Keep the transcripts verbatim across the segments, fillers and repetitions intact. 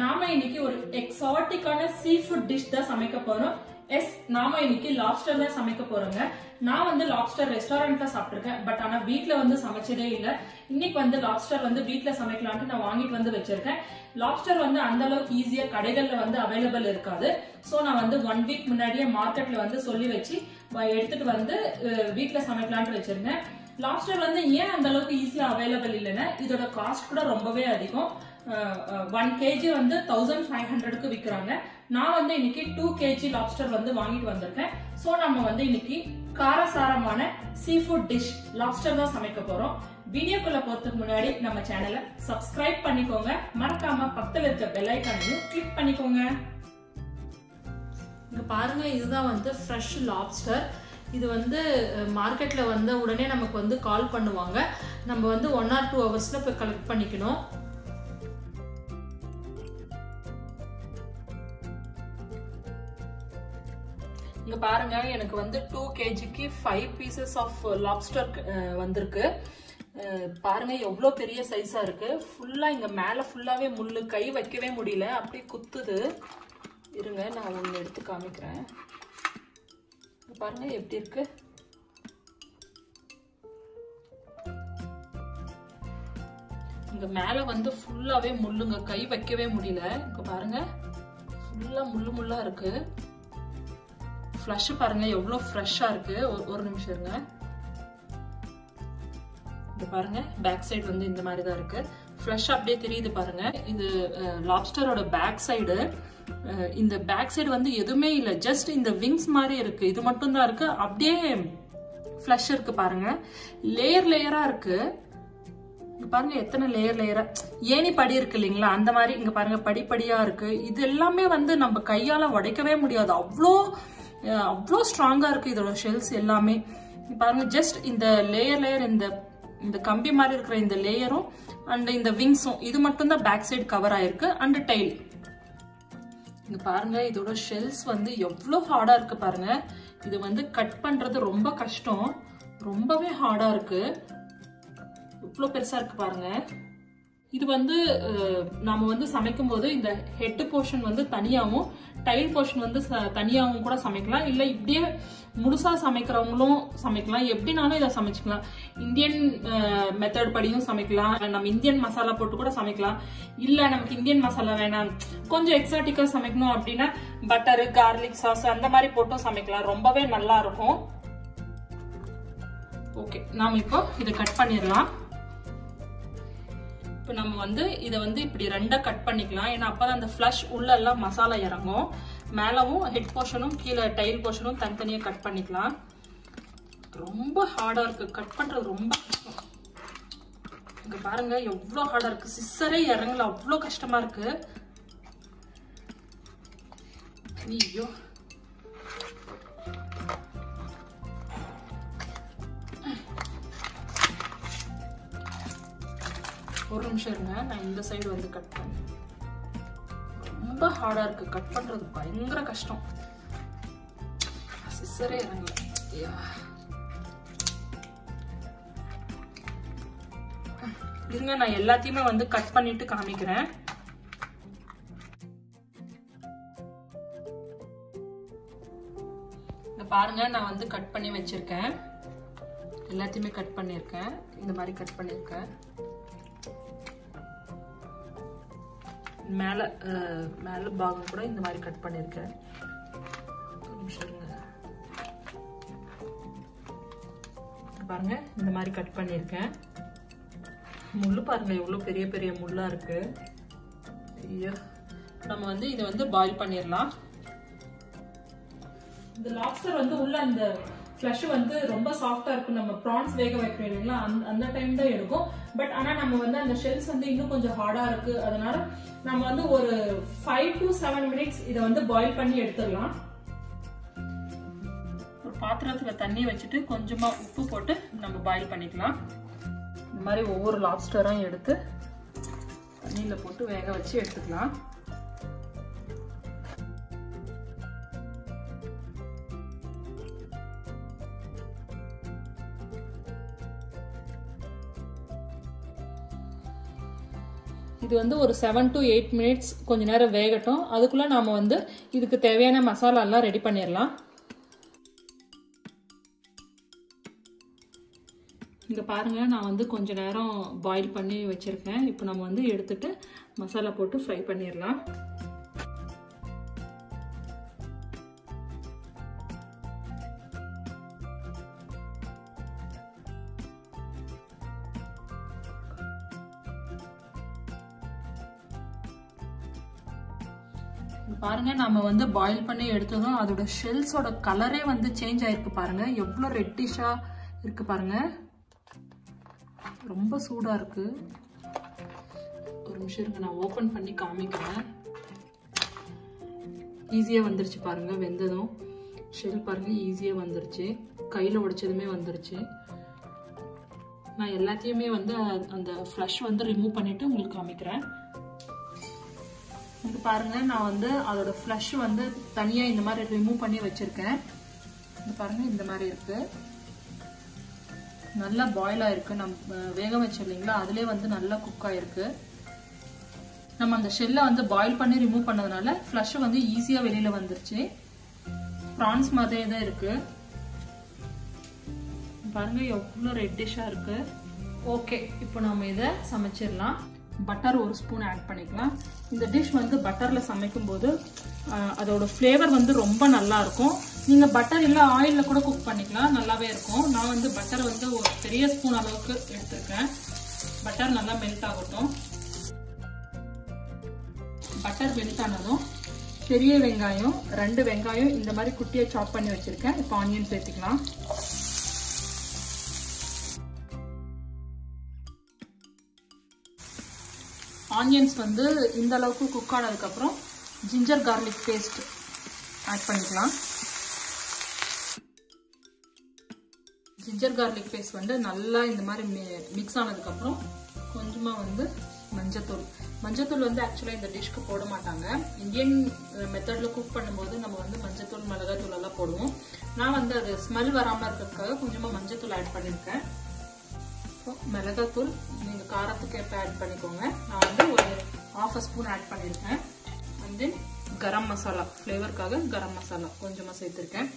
நாம இன்னைக்கு ஒரு எக்ஸாட்டிக்கான சீஃபுட் டிஷ் தான் சமைக்க போறோம். எஸ், நாம இன்னைக்கு லாப்ஸ்டர் தான் சமைக்க போறோங்க. நான் வந்து லாப்ஸ்டர் ரெஸ்டாரண்ட்ல சாப்பிட்டுருக்கேன், பட் ஆனா வீட்டுல வந்து சமைச்சதே இல்ல. இன்னைக்கு வந்து லாப்ஸ்டர் வந்து வீட்டுல சமைக்கலாம்னு நான் வாங்கிட்டு வந்து வச்சிருக்கேன். லாப்ஸ்டர் வந்து அந்த அளவுக்கு ஈஸியா கடைகள்ல வந்து அவைலபிள் இருக்காது. சோ நான் வந்து ஒன் வீக் முன்னாடியே மார்க்கெட்ல வந்து சொல்லி வச்சு எடுத்துட்டு வந்து வீட்டுல சமைக்கலான்ட்டு வச்சிருந்தேன். லாப்ஸ்டர் வந்து ஏன் அந்த அளவுக்கு ஈஸியா அவைலபிள் இல்லைன்னா இதோட காஸ்ட் கூட ரொம்பவே அதிகம். ஒன் கேஜி வந்து தௌசண்ட் ஃபைவ் ஹண்ட்ரடுக்கு விற்கிறாங்க. நான் வந்து இன்னைக்கு டூ கேஜி லாப்ஸ்டர் வந்து வாங்கிட்டு வந்திருக்கேன். சோ நம்ம வந்து இன்னைக்கு காரசாரமான சீஃபுட் டிஷ் லாப்ஸ்டர் தான் சமைக்க போறோம். வீடியோக்குள்ள போறதுக்கு முன்னாடி நம்ம சேனலை சப்ஸ்கிரைப் பண்ணிக்கோங்க, மறக்காம பக்கத்துல இருக்க பெல் ஐகானையும் கிளிக் பண்ணிக்கோங்க. இங்க பாருங்க, இதுதான் வந்து ஃப்ரெஷ் லாப்ஸ்டர். இது வந்து மார்க்கெட்ல வந்து உடனே நமக்கு வந்து கால் பண்ணுவாங்க. நம்ம வந்து ஒன் ஆர் டூ ஹவர்ஸ்ல போய் கலெக்ட் பண்ணிக்கணும். இங்க பாருங்க, எனக்கு வந்து டூ கேஜிக்கு ஃபைவ் பீசஸ் ஆஃப் லாப்ஸ்டர் வந்திருக்கு. பாருங்க எவ்வளவு பெரிய சைஸா இருக்கு. ஃபுல்லா இங்க மேல ஃபுல்லாவே முள்ளு, கை வைக்கவே முடியல, அப்படியே குத்துது. இருங்க நான் ஒண்ணு எடுத்து காமிக்கிறேன். பாருங்க எப்படி இருக்கு. இங்க மேல வந்து ஃபுல்லாவே முள்ளுங்க, கை வைக்கவே முடியல. இங்க பாருங்க ஃபுல்லா முள்ளு முள்ளா இருக்கு. ஃப்ளஷ் பாருங்க எவ்வளோ ஃப்ரெஷ்ஷா இருக்கு. ஒரு நிமிஷம் இருங்க. இது பாருங்க பேக் சைடு வந்து இந்த மாதிரி தான் இருக்கு. ஃப்ளஷ் அப்படியே தெரியுது பாருங்க. இது லாப்ஸ்டரோட பேக் சைடு. இந்த பேக் சைடு வந்து எதுவுமே இல்லை, ஜஸ்ட் இந்த விங்ஸ் மாதிரி இருக்கு, இது மட்டும் தான் இருக்கு. அப்படியே ஃப்ளஷ் இருக்கு பாருங்க, லேயர் லேயரா இருக்கு. பாருங்க எத்தனை லேயர் லேயரா, ஏணி படி இருக்கு இல்லைங்களா, அந்த மாதிரி இங்க பாருங்க படிப்படியா இருக்கு. இது எல்லாமே வந்து நம்ம கையால உடைக்கவே முடியாது, அவ்வளோ அவ்வளோ ஸ்ட்ராங்கா இருக்கு இதோட ஷெல்ஸ் எல்லாமே. பாருங்க ஜஸ்ட் இந்த லேயர் லேயர், இந்த இந்த கம்பி மாதிரி இருக்கிற இந்த லேயரும் அண்ட் இந்த விங்ஸும், இது மட்டும் தான் பேக் சைடு கவர் ஆயிருக்கு. அண்ட் டெயில் இங்க பாருங்க, இதோட ஷெல்ஸ் வந்து எவ்வளோ ஹார்டா இருக்கு பாருங்க. இது வந்து கட் பண்றது ரொம்ப கஷ்டம், ரொம்பவே ஹார்டா இருக்கு. இவ்வளோ பெருசா இருக்கு பாருங்க. இது வந்து நாம வந்து சமைக்கும் போது இந்த ஹெட் போர்ஷன் வந்து தனியாகவும் டைல் போர்ஷன் வந்து தனியாகவும் கூட சமைக்கலாம், இல்லை இப்படியே முழுசா சமைக்கிறவங்களும் சமைக்கலாம். எப்படினாலும் இதை சமைச்சுக்கலாம். இந்தியன் மெத்தட் படியும் சமைக்கலாம், நம்ம இந்தியன் மசாலா போட்டு கூட சமைக்கலாம். இல்லை நமக்கு இந்தியன் மசாலா வேணாம், கொஞ்சம் எக்ஸாட்டிக்கா சமைக்கணும் அப்படின்னா பட்டரு, கார்லிக் சாஸ் அந்த மாதிரி போட்டும் சமைக்கலாம். ரொம்பவே நல்லா இருக்கும். ஓகே, நாம இப்போ இதை கட் பண்ணிடலாம். இப்போ நம்ம வந்து இதை வந்து இப்படி ரெண்டா கட் பண்ணிக்கலாம், ஏன்னா அப்பதான் அந்த ஃப்ளஷ் உள்ள எல்லாம் மசாலா இறங்கும். மேலவும் ஹெட் போர்ஷனும் கீழே டைல் போர்ஷனும் தனித்தனியா கட் பண்ணிக்கலாம். ரொம்ப ஹார்டா இருக்கு, கட் பண்றது ரொம்ப கஷ்டம். இங்க பாருங்க எவ்வளவு ஹார்டா இருக்கு, சிசரே இறங்கல, அவ்வளோ கஷ்டமா இருக்கு. ஐயோ ஒரு நிமிஷம் இருங்க, நான் இந்த சைடு வந்து கட் பண்ணேன். ரொம்ப ஹார்டா இருக்கு, கட் பண்றது பயங்கர கஷ்டம், சிசரே இறங்கல. இருங்க நான் எல்லாத்தையுமே வந்து கட் பண்ணிட்டு காமிக்கிறேன். இதை பாருங்க, நான் வந்து கட் பண்ணி வச்சிருக்கேன். எல்லாத்தையுமே கட் பண்ணிருக்கேன், இந்த மாதிரி கட் பண்ணிருக்கேன். மேல மேல பாகம் கூட இந்த மாதிரி கட் பண்ணிருக்கேன். பாருங்க இந்த மாதிரி கட் பண்ணிருக்கேன். முள்ளு பாருங்க எவ்வளவு பெரிய பெரிய முள்ளா இருக்கு. நம்ம வந்து இதை வந்து பாயில் பண்ணிடலாம். இந்த லாப்ஸ்டர் வந்து உள்ள அந்த ஃப்ளஷ் வந்து ரொம்ப சாஃப்டா இருக்கும். நம்ம ப்ரான்ஸ் வேக வைக்கிறோம் இல்லைங்களா, அந்த டைம் தான் எடுக்கும். பட் ஆனா நம்ம வந்து அந்த ஷெல்ஸ் வந்து இன்னும் கொஞ்சம் ஹார்டா இருக்கு. அதனால நம்ம வந்து ஒரு ஃபைவ் டு செவன் மினிட்ஸ் இதை வந்து பாயில் பண்ணி எடுத்துடலாம். ஒரு பாத்திரத்துல தண்ணி வச்சுட்டு கொஞ்சமா உப்பு போட்டு நம்ம பாயில் பண்ணிக்கலாம். இந்த மாதிரி ஒவ்வொரு லாப்ஸ்டரும் எடுத்து தண்ணியில போட்டு வேக வச்சு எடுத்துக்கலாம். இது வந்து ஒரு seven to eight minutes கொஞ்ச நேரம் வேகட்டும். அதுக்குள்ள நாம வந்து இதுக்கு தேவையான மசாலா எல்லாம் ரெடி பண்ணிரலாம். இங்க பாருங்க நான் வந்து கொஞ்ச நேரம் பாயில் பண்ணி வச்சிருக்கேன். இப்போ நம்ம வந்து எடுத்துட்டு மசாலா போட்டு ஃப்ரை பண்ணிரலாம். பாருங்க நாம வந்து பாயில் பண்ணி எடுத்ததும் அதோட ஷெல்ஸோட கலரே வந்து சேஞ்ச் ஆயிருக்கு பாருங்க. எவ்வளவு ரெட்டிஷா இருக்கு பாருங்க. ரொம்ப சூடா இருக்கு. ஒரு நிமிஷம் இருக்கு, நான் ஓபன் பண்ணி காமிக்கிறேன். ஈஸியா வந்துருச்சு பாருங்க. வெந்ததும் ஷெல் பாருங்க ஈஸியா வந்துருச்சு. கையில உடைச்சதுமே வந்துருச்சு. நான் எல்லாத்தையுமே வந்து அந்த ஃப்ளஷ் வந்து ரிமூவ் பண்ணிட்டு உங்களுக்கு காமிக்கிறேன். இது பாருங்க நான் வந்து அதோட ஃப்ளஷ் வந்து தனியா இந்த மாதிரி ரிமூவ் பண்ணி வச்சிருக்கேன். இது பாருங்க இந்த மாதிரி இருக்கு. நல்லா பாயில் ஆயிருக்கு. நம்ம வேக வச்சிருந்தீங்களா அதுலயே வந்து நல்லா குக் ஆயிருக்கு. நம்ம அந்த ஷெல்ல வந்து பாயில் பண்ணி ரிமூவ் பண்ணதுனால ஃப்ளஷ் வந்து ஈஸியா வெளியில வந்துருச்சு. பிரான்ஸ் மாதிரியே தான் இருக்கு பாருங்க. எவ்வளவு ரெட்டிஷா இருக்கு. ஓகே இப்போ நம்ம இதை சமைச்சிடலாம். பட்டர் ஒரு ஸ்பூன் ஆட் பண்ணிக்கலாம். இந்த டிஷ் வந்து பட்டரில் சமைக்கும் போது அதோட ஃப்ளேவர் வந்து ரொம்ப நல்லா இருக்கும். நீங்கள் பட்டர் இல்லை ஆயிலில் கூட குக் பண்ணிக்கலாம், நல்லாவே இருக்கும். நான் வந்து பட்டர் வந்து ஒரு பெரிய ஸ்பூன் அளவுக்கு எடுத்திருக்கேன். பட்டர் நல்லா மெல்ட் ஆகட்டும். பட்டர் மெல்ட் ஆனதும் பெரிய வெங்காயம், ரெண்டு வெங்காயம் இந்த மாதிரி குட்டியை சாப் பண்ணி வச்சுருக்கேன். இப்போ ஆனியன் சேர்த்துக்கலாம். ஆனியன்ஸ் வந்து இந்த அளவுக்கு குக் ஆனதுக்கப்புறம் ஜிஞ்சர் கார்லிக் பேஸ்ட் ஆட் பண்ணிக்கலாம். ஜிஞ்சர் கார்லிக் பேஸ்ட் வந்து நல்லா இந்த மாதிரி மிக்ஸ் ஆனதுக்கப்புறம் கொஞ்சமாக வந்து மஞ்சத்தூள். மஞ்சத்தூள் வந்து ஆக்சுவலாக இந்த டிஷ்க்கு போட மாட்டாங்க. இந்தியன் மெத்தடில் குக் பண்ணும்போது நம்ம வந்து மஞ்சத்தூள் மிளகாத்தூள் எல்லாம் போடுவோம். நான் வந்து அது ஸ்மெல் வராமல் இருக்கிறதுக்காக கொஞ்சமாக மஞ்சத்தூள் ஆட் பண்ணியிருக்கேன். மிளகாத்தூள் நீங்கள் காரத்துக்கு எப்போ ஆட் பண்ணிக்கோங்க. நான் வந்து ஒரு ஹாஃப் ஸ்பூன் ஆட் பண்ணியிருக்கேன். அண்ட் தென் கரம் மசாலா ஃப்ளேவருக்காக கரம் மசாலா கொஞ்சமாக சேர்த்துருக்கேன்.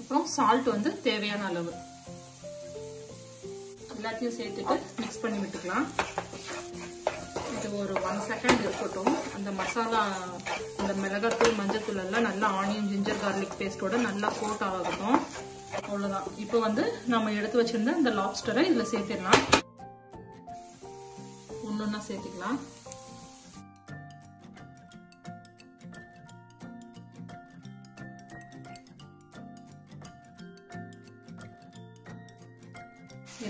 அப்புறம் சால்ட் வந்து தேவையான அளவு எல்லாத்தையும் சேர்த்துட்டு மிக்ஸ் பண்ணி விட்டுக்கலாம். இது ஒரு ஒன் செகண்ட் இருக்கட்டும். அந்த மசாலா அந்த மிளகாத்தூள் மஞ்சத்தூள் எல்லாம் நல்லா ஆனியன் ஜிஞ்சர் கார்லிக் பேஸ்ட்டோட நல்லா கோட் ஆகட்டும். அவ்வளவுதான். இப்போ வந்து நம்ம எடுத்து வச்சிருந்த இந்த லாப்ஸ்டரை இதுல சேர்த்திடலாம். ஒன்னொன்னா சேர்த்துக்கலாம்.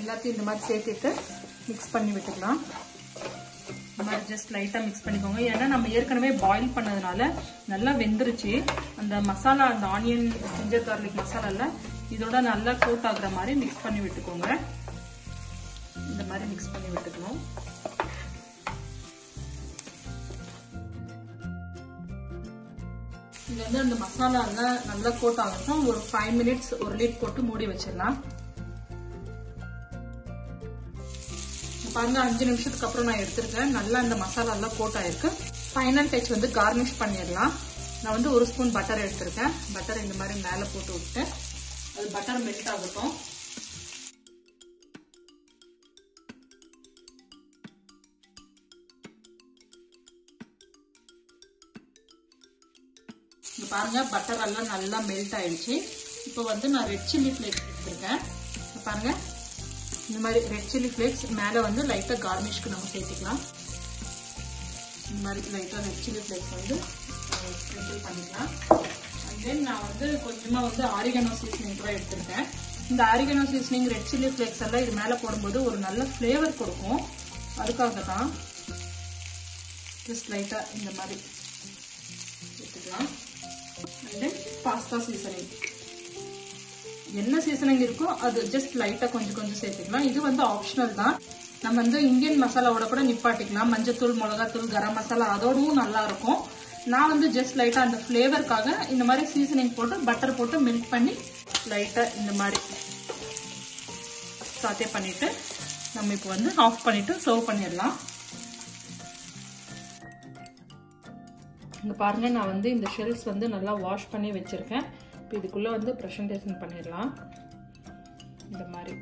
எல்லாத்தையும் இந்த மாதிரி சேர்த்துட்டு மிக்ஸ் பண்ணி விட்டுக்கலாம். ஜஸ்ட் லைட்டா மிக்ஸ் பண்ணிக்கோங்க. ஏன்னா நம்ம ஏற்கனவே பாயில் பண்ணதுனால நல்லா வெந்துருச்சு. அந்த மசாலா அந்த ஆனியன் ஜிஞ்சர் கார்லிக் மசாலால இதோட நல்லா கோட் ஆகுற மாதிரி மிக்ஸ் பண்ணி விட்டுக்கோங்க. இந்த மாதிரி மிக்ஸ் பண்ணி விட்டுக்கணும். இது வந்து அந்த மசாலால நல்லா கோட் ஆகணும். ஒரு ஃபைவ் மினிட்ஸ் ஒரு லீட் போட்டு மூடி வச்சிடலாம். பாருங்க அஞ்சு நிமிஷத்துக்கு அப்புறம் நான் எடுத்திருக்கேன். நல்லா இந்த மசாலா எல்லாம் கோட் ஆயிருக்கு. ஃபைனல் டச் வந்து கார்னிஷ் பண்ணிடலாம். நான் வந்து ஒரு ஸ்பூன் பட்டர் எடுத்திருக்கேன். பட்டர் இந்த மாதிரி மேலே போட்டு விட்டு அது பட்டர் மெல்ட் ஆகட்டும். இங்க பாருங்க பட்டர் எல்லாம் நல்லா மெல்ட் ஆயிடுச்சு. இப்போ வந்து நான் ரெட் சில்லி ஃபிளேக்ஸ் எடுத்திருக்கேன். பாருங்க இந்த மாதிரி ரெட் சில்லி ஃபிளேக்ஸ் மேலே வந்து லைட்டாக கார்னிஷ்க்கு நம்ம சேர்த்துக்கலாம். இந்த மாதிரி லைட்டாக ரெட் சில்லி ஃபிளேக்ஸ் வந்து ஸ்ப்ரிங்கிள் பண்ணிக்கலாம். அண்ட் தென் நான் வந்து கொஞ்சமாக வந்து ஆரிகனோ சீசனிங் கூட எடுத்திருக்கேன். இந்த oregano seasoning red chilli flakes எல்லாம் இது மேலே போடும்போது ஒரு நல்ல ஃப்ளேவர் கொடுக்கும். அதுக்காக தான் ஜஸ்ட் லைட்டாக இந்த மாதிரி எடுத்துக்கலாம். அண்ட் தென் பாஸ்தா சீசனிங் என்ன சீசனிங் இருக்கோ அது ஜஸ்ட் லைட்டா கொஞ்சம் கொஞ்சம் சேர்த்துக்கலாம். இது வந்து ஆப்ஷனல் தான். நம்ம வந்து இந்தியன் மசாலாவோட கூட நிப்பாட்டிக்கலாம். மஞ்சத்தூள் மிளகாத்தூள் கரம் மசாலா அதோடவும் நல்லா இருக்கும். நான் வந்து ஜஸ்ட் லைட்டா அந்த ஃபிளேவருக்காக இந்த மாதிரி சீசனிங் போட்டு பட்டர் போட்டு மில்க் பண்ணி லைட்டா இந்த மாதிரி சாத்தே பண்ணிட்டு நம்ம இப்போ வந்து ஆஃப் பண்ணிட்டு சர்வ் பண்ணிடலாம். இங்க பாருங்க நான் வந்து இந்த ஷெல்ஸ் வந்து நல்லா வாஷ் பண்ணி வச்சிருக்கேன். இப்போ இதுக்குள்ள வந்து பிரசன்டேஷன் பண்ணிரலாம். இந்த மாதிரி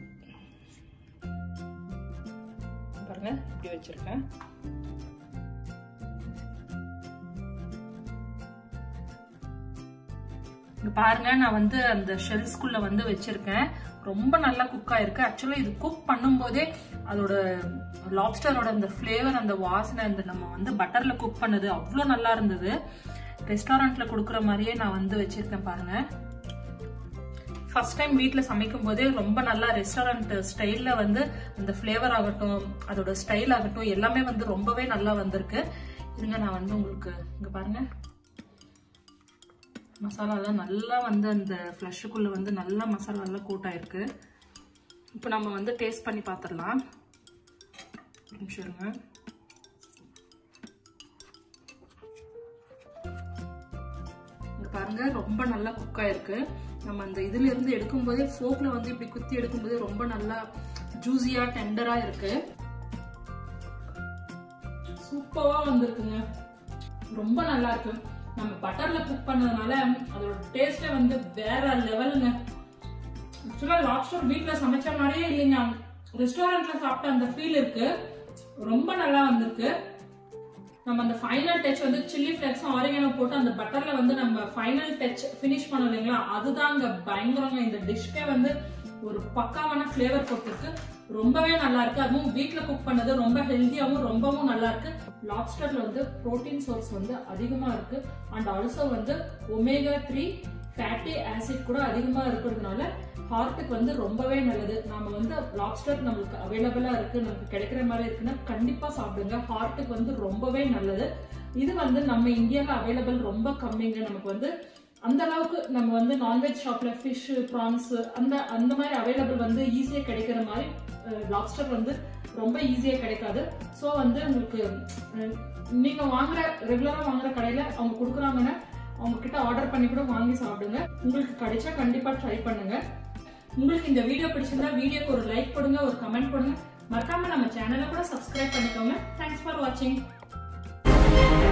பாருங்க இப்படி வச்சிருக்கேன். இங்க பாருங்க நான் வந்து அந்த ஷெல்ஸ்க்குள்ள வந்து வச்சிருக்கேன். ரொம்ப நல்லா குக் ஆயிருக்கு. ஆக்சுவலி இது குக் பண்ணும்போதே அதோட லாப்ஸ்டரோட அந்த ஃபிளேவர், அந்த வாசனை, அந்த நம்ம வந்து பட்டர்ல குக் பண்ணது அவ்வளோ நல்லா இருந்தது. ரெஸ்டாரண்ட்ல கொடுக்குற மாதிரியே நான் வந்து வச்சிருக்கேன் பாருங்க. ஃபர்ஸ்ட் டைம் வீட்டில் சமைக்கும் போதே ரொம்ப நல்லா ரெஸ்டாரண்ட் ஸ்டைல்ல வந்து அந்த ஃபிளேவர் ஆகட்டும், அதோட ஸ்டைல் ஆகட்டும், எல்லாமே வந்து ரொம்பவே நல்லா வந்திருக்கு. இருங்க நான் வந்து உங்களுக்கு இங்க பாருங்க மசாலாலாம் நல்லா வந்து அந்த ஃப்ளஷுக்குள்ளே வந்து நல்லா மசாலாலாம் கூட்டாயிருக்கு. இப்போ நம்ம வந்து டேஸ்ட் பண்ணி பார்த்துடலாம். நிமிஷருங்க. இங்கே பாருங்க ரொம்ப நல்லா குக் ஆயிருக்கு. நம்ம அந்த இதுலேருந்து எடுக்கும்போதே ஃபோக்கில் வந்து இப்படி குத்தி எடுக்கும்போதே ரொம்ப நல்லா ஜூஸியாக டெண்டராக இருக்கு. சூப்பராக வந்துருக்குங்க. ரொம்ப நல்லா இருக்கு. நம்ம பட்டர்ல குக் பண்ணதுனால அதோட டேஸ்டே வந்து வேற லெவலுங்க. ஆக்சுவலா லாப்ஸ்டர் வீட்டுல சமைச்ச மாதிரியே இல்லைங்க, ரெஸ்டாரண்ட்ல சாப்பிட்ட அந்த ஃபீல் இருக்கு. ரொம்ப நல்லா வந்திருக்கு. நம்ம அந்த ஃபைனல் டச் வந்து சில்லி ஃபிளேக்ஸும் ஆரிகானோ போட்டு அந்த பட்டர்ல வந்து நம்ம ஃபைனல் டச் ஃபினிஷ் பண்ணோம் இல்லைங்களா, அதுதாங்க பயங்கரங்க. இந்த டிஷ்கே வந்து ஒரு பக்காவான ஃபிளேவர் கொடுத்துருக்கு. ரொம்பவே நல்லா இருக்கு. அதுவும் வீட்டில் குக் பண்ணது ரொம்ப ஹெல்த்தியாகவும் ரொம்பவும் நல்லா இருக்கு. லாப்ஸ்டர்ல வந்து புரோட்டீன் சோர்ஸ் வந்து அதிகமா இருக்கு. அண்ட் ஆல்சோ வந்து ஒமேகா த்ரீ ஃபேட்டி ஆசிட் கூட அதிகமா இருக்கிறதுனால ஹார்ட்டுக்கு வந்து ரொம்பவே நல்லது. நம்ம வந்து லாப்ஸ்டர் நம்மளுக்கு அவைலபிளா இருக்கு, நமக்கு கிடைக்கிற மாதிரி இருக்குன்னா கண்டிப்பா சாப்பிடுங்க. ஹார்ட்டுக்கு வந்து ரொம்பவே நல்லது. இது வந்து நம்ம இந்தியாவில் அவைலபிள் ரொம்ப கம்மிங்க. நமக்கு வந்து அந்த அளவுக்கு நம்ம வந்து நான்வெஜ் ஷாப்ல ஃபிஷ், ப்ரான்ஸ் அந்த அந்த மாதிரி அவைலபிள் வந்து ஈஸியா கிடைக்கிற மாதிரி லாப்ஸ்டர் வந்து ரொம்ப ஈஸியா கிடைக்காது. ஸோ வந்து உங்களுக்கு நீங்க வாங்குற ரெகுலரா வாங்குற கடையில அவங்க கொடுக்குறாங்கன்னா அவங்க கிட்ட ஆர்டர் பண்ணி கூட வாங்கி சாப்பிடுங்க. உங்களுக்கு கிடைச்சா கண்டிப்பா ட்ரை பண்ணுங்க. உங்களுக்கு இந்த வீடியோ பிடிச்சிருந்தா வீடியோக்கு ஒரு லைக் போடுங்க, ஒரு கமெண்ட் போடுங்க. மறக்காம நம்ம சேனலை கூட சப்ஸ்கிரைப் பண்ணிக்கோங்க. தேங்க்ஸ் ஃபார் வாட்சிங்.